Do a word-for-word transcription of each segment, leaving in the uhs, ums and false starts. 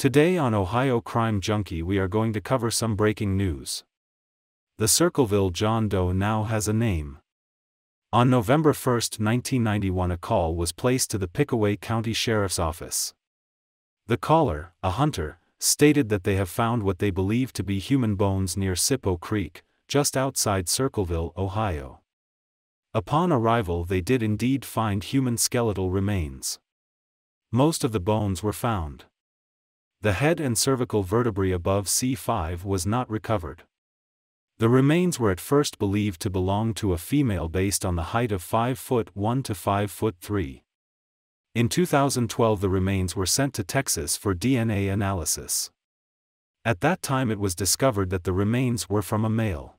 Today on Ohio Crime Junkie we are going to cover some breaking news. The Circleville John Doe now has a name. On November first, nineteen ninety-one, a call was placed to the Pickaway County Sheriff's Office. The caller, a hunter, stated that they have found what they believe to be human bones near Sippo Creek, just outside Circleville, Ohio. Upon arrival they did indeed find human skeletal remains. Most of the bones were found. The head and cervical vertebrae above C five was not recovered. The remains were at first believed to belong to a female based on the height of five foot one to five foot three. In two thousand twelve the remains were sent to Texas for D N A analysis. At that time it was discovered that the remains were from a male.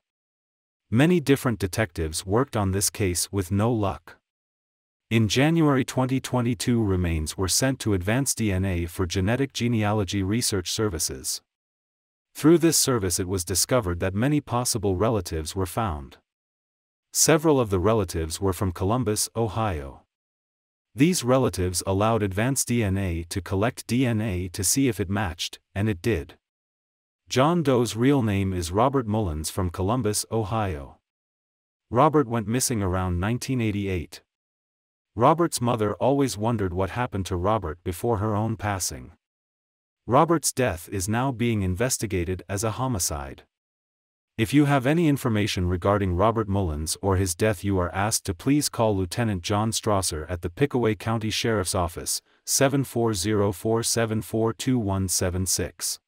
Many different detectives worked on this case with no luck. In January twenty twenty-two, remains were sent to Advanced D N A for genetic genealogy research services. Through this service it was discovered that many possible relatives were found. Several of the relatives were from Columbus, Ohio. These relatives allowed Advanced D N A to collect D N A to see if it matched, and it did. John Doe's real name is Robert Mullins from Columbus, Ohio. Robert went missing around nineteen eighty-eight. Robert's mother always wondered what happened to Robert before her own passing. Robert's death is now being investigated as a homicide. If you have any information regarding Robert Mullins or his death, you are asked to please call Lieutenant John Strasser at the Pickaway County Sheriff's Office, seven four zero, four seven four, two one seven six.